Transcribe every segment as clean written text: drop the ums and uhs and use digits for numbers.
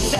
750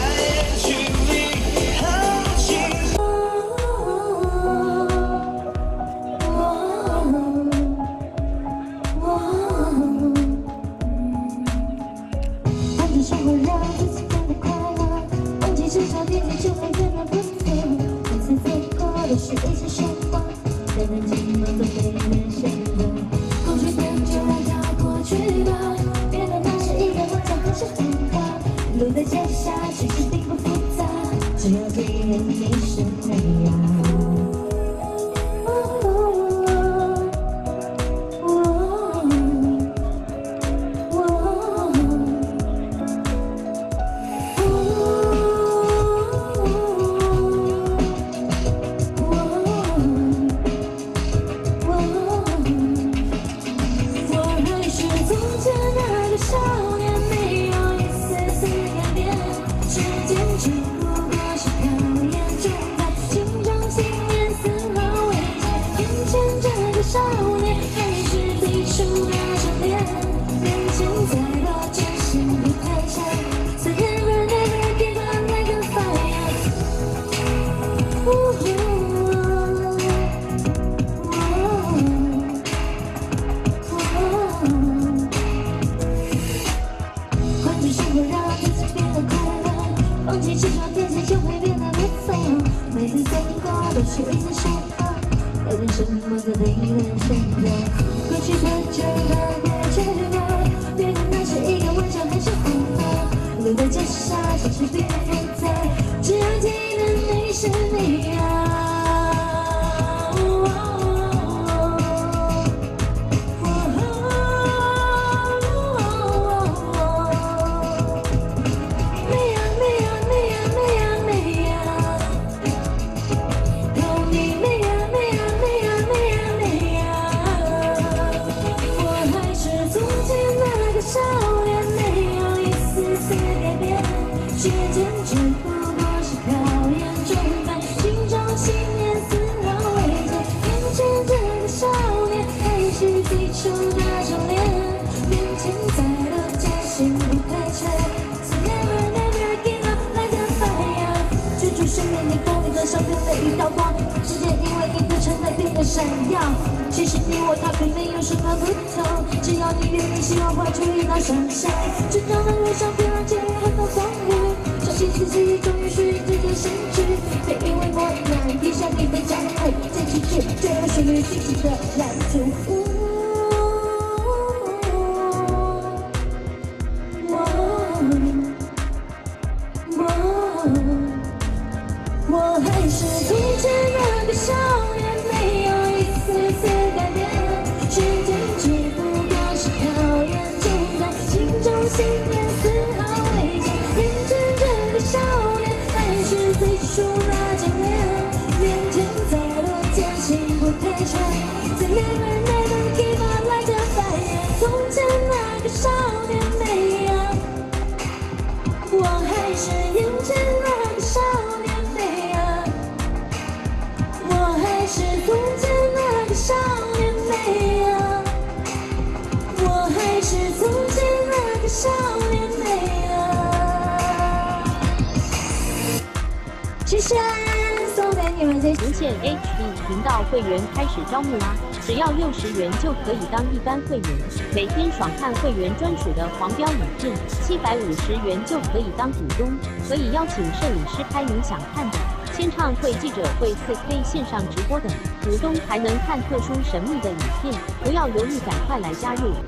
元就可以当股东，可以邀请摄影师拍你想看的，签唱会、记者会、4K 线上直播等，股东还能看特殊神秘的影片。不要犹豫，赶快来加入！